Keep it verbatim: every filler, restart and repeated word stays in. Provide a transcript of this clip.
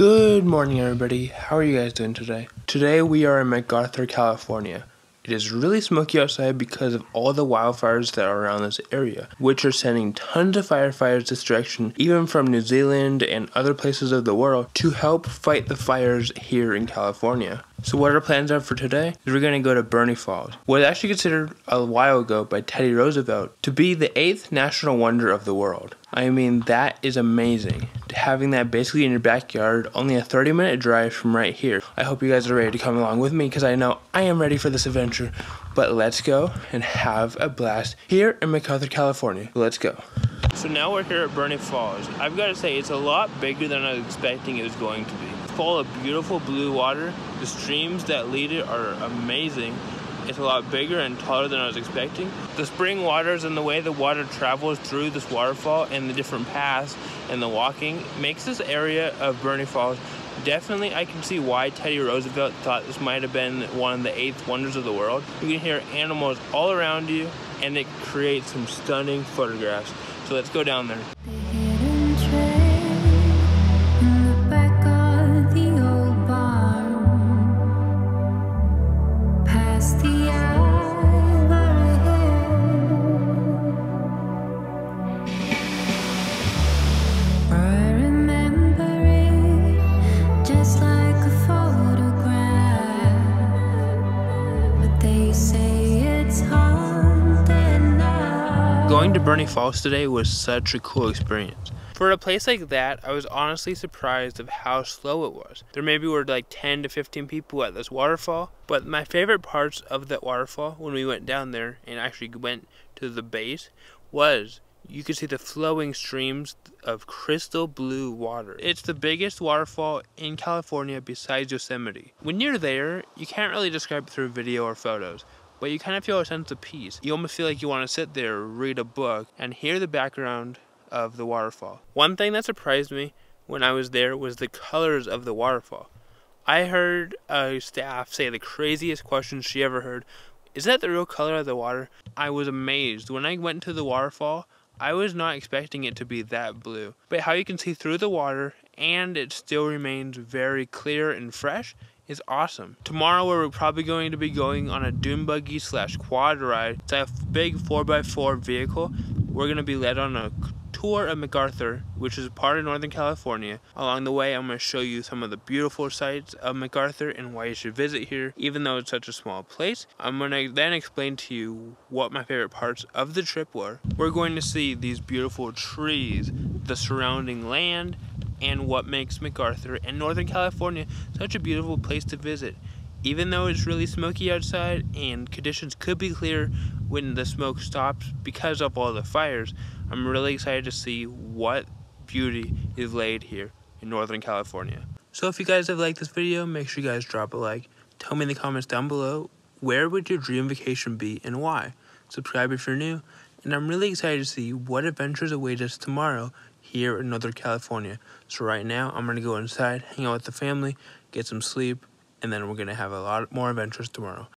Good morning, everybody. How are you guys doing today? Today we are in MacArthur, California. It is really smoky outside because of all the wildfires that are around this area, which are sending tons of firefighters this direction, even from New Zealand and other places of the world, to help fight the fires here in California. So what our plans are for today is we're going to go to Burney Falls, what was actually considered a while ago by Teddy Roosevelt to be the eighth national wonder of the world. I mean, that is amazing. Having that basically in your backyard, only a thirty minute drive from right here. I hope you guys are ready to come along with me because I know I am ready for this adventure. But let's go and have a blast here in MacArthur, California. Let's go. So now we're here at Burney Falls. I've got to say, it's a lot bigger than I was expecting it was going to be. It's full of beautiful blue water. The streams that lead it are amazing. It's a lot bigger and taller than I was expecting. The spring waters and the way the water travels through this waterfall and the different paths and the walking makes this area of Burney Falls definitely, I can see why Teddy Roosevelt thought this might have been one of the eighth wonders of the world. You can hear animals all around you and it creates some stunning photographs. So let's go down there. Going to Burney Falls today was such a cool experience. For a place like that, I was honestly surprised of how slow it was. There maybe were like ten to fifteen people at this waterfall, but my favorite parts of that waterfall when we went down there and actually went to the base was you could see the flowing streams of crystal blue water. It's the biggest waterfall in California besides Yosemite. When you're there, you can't really describe it through video or photos, but you kind of feel a sense of peace. You almost feel like you want to sit there, read a book, and hear the background of the waterfall. One thing that surprised me when I was there was the colors of the waterfall. I heard a staff say the craziest question she ever heard, "Is that the real color of the water?" I was amazed. When I went to the waterfall, I was not expecting it to be that blue. But how you can see through the water and it still remains very clear and fresh is awesome. Tomorrow we're probably going to be going on a dune buggy slash quad ride. It's a big four by four vehicle. We're going to be led on a tour of MacArthur, which is part of Northern California. Along the way, I'm going to show you some of the beautiful sights of MacArthur and why you should visit here, even though it's such a small place. I'm going to then explain to you what my favorite parts of the trip were. We're going to see these beautiful trees, the surrounding land, and what makes MacArthur and Northern California such a beautiful place to visit. Even though it's really smoky outside and conditions could be clear when the smoke stops because of all the fires, I'm really excited to see what beauty is laid here in Northern California. So if you guys have liked this video, make sure you guys drop a like. Tell me in the comments down below, where would your dream vacation be and why? Subscribe if you're new, and I'm really excited to see what adventures await us tomorrow here in Northern California. So right now, I'm going to go inside, hang out with the family, get some sleep, and then we're going to have a lot more adventures tomorrow.